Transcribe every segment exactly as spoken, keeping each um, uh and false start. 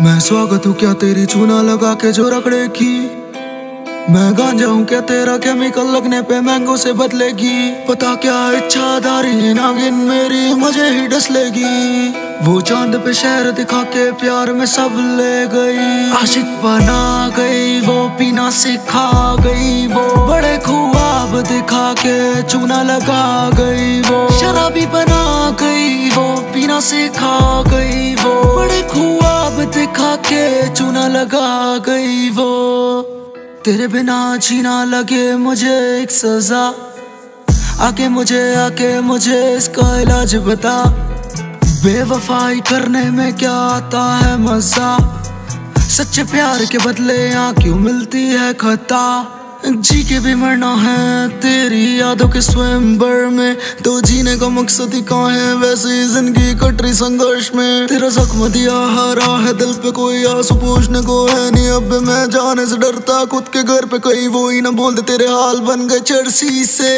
मैं स्वागत हूँ क्या तेरी, चूना लगा के जो रगड़ेगी। मैं गांजा हूँ क्या तेरा, केमिकल लगने पे मैंगो से बदलेगी। पता क्या इच्छाधारी नागिन मेरी मुझे ही डस लेगी। वो चांद पे शहर दिखा के प्यार में सब ले गई। आशिक बना गई, वो पीना सिखा गई। वो बड़े ख्वाब दिखा के चूना लगा गई। वो शराबी बना गई, वो पीना सिखा गई। वो बड़े दिखा के चूना लगा गई। वो तेरे बिना जीना लगे मुझे एक सजा। आके मुझे आके मुझे इसका इलाज बता। बेवफाई करने में क्या आता है मजा। सच्चे प्यार के बदले यहाँ क्यों मिलती है खता। जी के भी मरना है तेरी यादों के स्वयंवर में। तो जीने का मकसद ही कहाँ है वैसे जिंदगी कटरी संघर्ष में। तेरा जख्म दिया हरा है, दिल पे कोई आंसू पूछने को है नहीं। अब मैं जाने से डरता खुद के घर पे कहीं वो ही ना बोल दे तेरे हाल बन गए चर्सी से।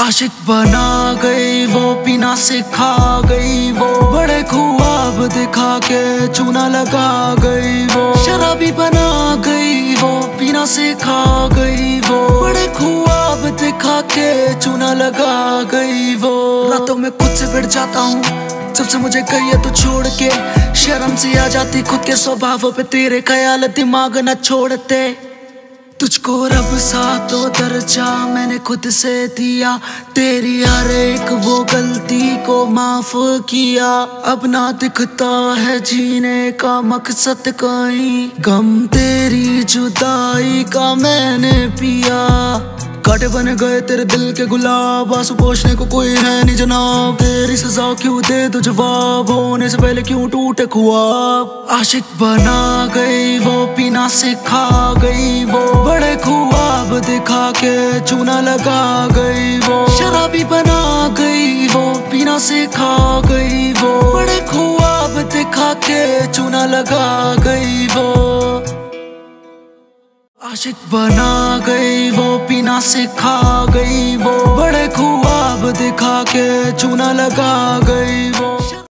आशिक बना गई, वो पीना सिखा गई। वो बड़े ख्वाब दिखा के चूना लगा गई। वो शराबी बना गई, वो पीना सिखा गई। वो बड़े ख्वाब दिखा के चूना लगा गई। वो रातों में खुद से भिड़ जाता हूँ जब से मुझे गई है तो छोड़ के। शर्म सी आ जाती खुद के स्वभावों पे, तेरे ख्याल दिमाग न छोड़ते। तुझको रब सा तो दर्जा मैंने खुद से दिया। तेरी हर एक वो गलती को माफ किया। अब ना दिखता है जीने का मकसद कहीं। गम तेरी जुदाई का मैंने पिया। काटे बन गए तेरे दिल के गुलाब, आंसू पोछने को कोई है नहीं जनाब। तेरी सजा क्यों दे दो जवाब, होने से पहले क्यों टूटे ख्वाब। आशिक बना गई, वो पीना सिखा गई। वो बड़े ख्वाब दिखा के चूना लगा गई। वो शराबी बना गई, वो पीना सिखा गई। वो बड़े ख्वाब दिखा के चूना लगा गई। वो आशिक बना गई, वो पीना सिखा गई। वो बड़े ख्वाब दिखा के चूना लगा गई। वो